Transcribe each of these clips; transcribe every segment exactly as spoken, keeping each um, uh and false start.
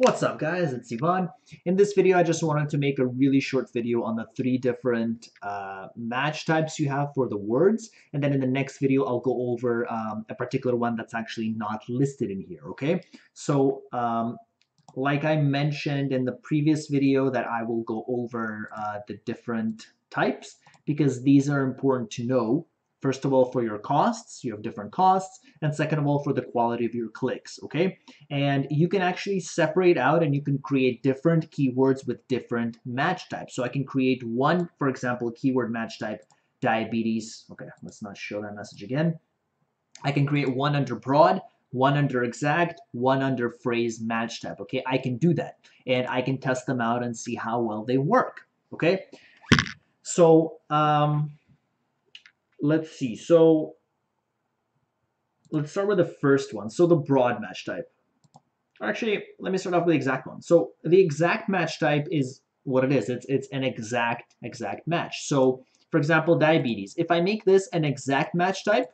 What's up guys, it's Ivan. In this video I just wanted to make a really short video on the three different uh, match types you have for the words, and then in the next video I'll go over um, a particular one that's actually not listed in here, okay? So um, like I mentioned in the previous video that I will go over uh, the different types because these are important to know. First of all, for your costs, you have different costs, and second of all, for the quality of your clicks, okay? And you can actually separate out and you can create different keywords with different match types. So I can create one, for example, keyword match type, diabetes. Okay, let's not show that message again. I can create one under broad, one under exact, one under phrase match type, okay? I can do that, and I can test them out and see how well they work, okay? So, um... let's see. So let's start with the first one. So the broad match type. Actually, let me start off with the exact one. So the exact match type is what it is. It's it's an exact exact match. So for example, diabetes. If I make this an exact match type,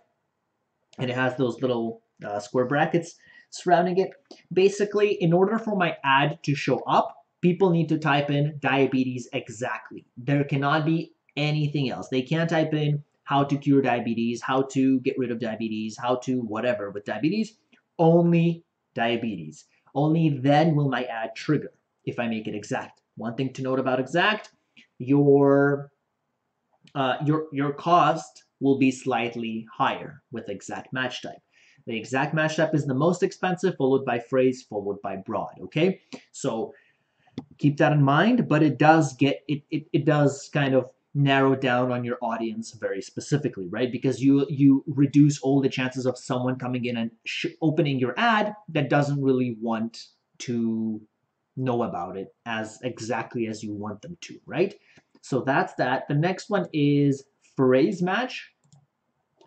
and it has those little uh, square brackets surrounding it, basically, in order for my ad to show up, people need to type in diabetes exactly. There cannot be anything else. They can't type in how to cure diabetes, how to get rid of diabetes, how to whatever with diabetes, only diabetes. Only then will my ad trigger if I make it exact. One thing to note about exact, your uh, your your cost will be slightly higher with exact match type. The exact match type is the most expensive, followed by phrase, followed by broad, okay? So keep that in mind, but it does get, it it, it does kind of narrow down on your audience very specifically, right? Because you you reduce all the chances of someone coming in and sh opening your ad that doesn't really want to know about it as exactly as you want them to, right? So that's that. The next one is phrase match.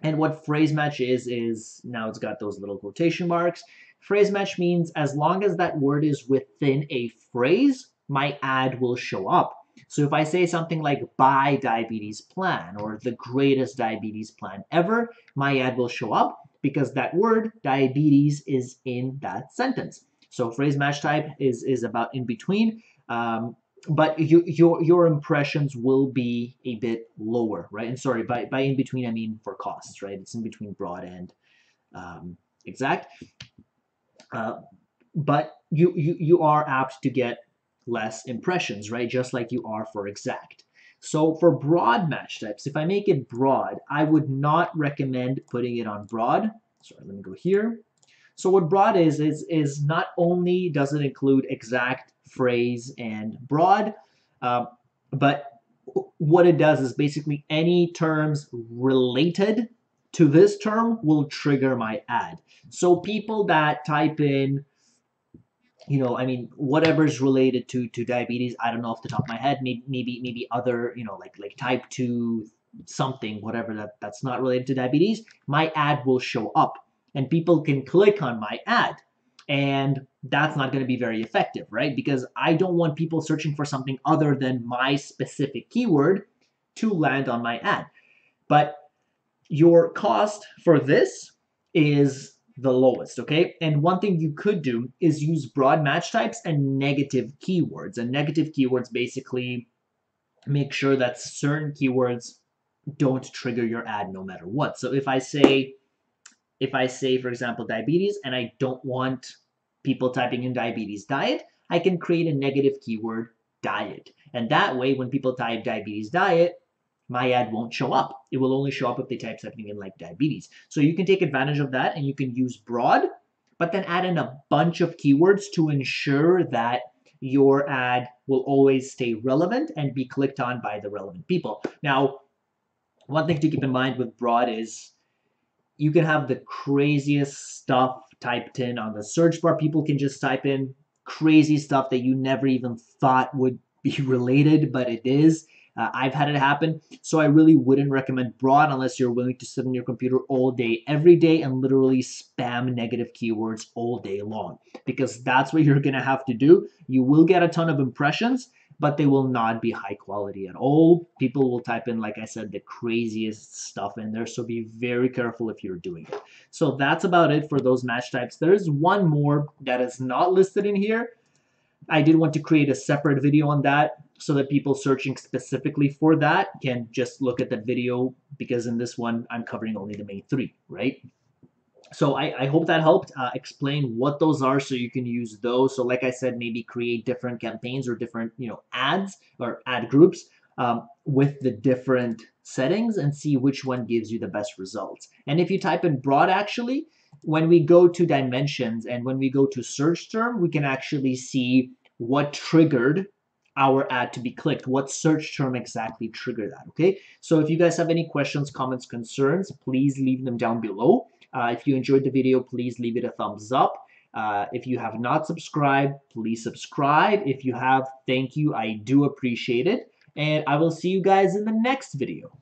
And what phrase match is, is now it's got those little quotation marks. Phrase match means as long as that word is within a phrase, my ad will show up. So if I say something like buy diabetes plan or the greatest diabetes plan ever, my ad will show up because that word diabetes is in that sentence. So phrase match type is, is about in between, um, but you, your, your impressions will be a bit lower, right? And sorry, by, by in between, I mean for costs, right? It's in between broad and um, exact, uh, but you, you, you are apt to get less impressions, right? Just like you are for exact. So for broad match types, if I make it broad, I would not recommend putting it on broad. Sorry, let me go here. So what broad is, is, is not only does it include exact, phrase, and broad, uh, but what it does is basically any terms related to this term will trigger my ad. So people that type in, you know, I mean, whatever's related to to diabetes, I don't know off the top of my head, maybe maybe maybe other, you know, like like type two something, whatever that, that's not related to diabetes, my ad will show up and people can click on my ad. And that's not going to be very effective, right? Because I don't want people searching for something other than my specific keyword to land on my ad. But your cost for this is the lowest, okay? And one thing you could do is use broad match types and negative keywords. And negative keywords basically make sure that certain keywords don't trigger your ad no matter what. So if I say, if I say, for example, diabetes, and I don't want people typing in diabetes diet, I can create a negative keyword, diet. And that way, when people type diabetes diet, my ad won't show up. It will only show up if they type something in like diabetes. So you can take advantage of that and you can use broad, but then add in a bunch of keywords to ensure that your ad will always stay relevant and be clicked on by the relevant people. Now, one thing to keep in mind with broad is you can have the craziest stuff typed in on the search bar. People can just type in crazy stuff that you never even thought would be related, but it is. Uh, I've had it happen, so I really wouldn't recommend broad unless you're willing to sit on your computer all day, every day, and literally spam negative keywords all day long, because that's what you're going to have to do. You will get a ton of impressions, but they will not be high quality at all. People will type in, like I said, the craziest stuff in there, so be very careful if you're doing it. So that's about it for those match types. There is one more that is not listed in here, I did want to create a separate video on that so that people searching specifically for that can just look at that video, because in this one I'm covering only the main three, right? So I, I hope that helped uh, explain what those are, so you can use those. So like I said, maybe create different campaigns or different, you know, ads or ad groups um, with the different settings and see which one gives you the best results. And if you type in broad, actually, when we go to dimensions and when we go to search term, we can actually see what triggered our ad to be clicked, what search term exactly triggered that, okay? So if you guys have any questions, comments, concerns, please leave them down below. Uh, if you enjoyed the video, please leave it a thumbs up. Uh, if you have not subscribed, please subscribe. If you have, thank you. I do appreciate it. And I will see you guys in the next video.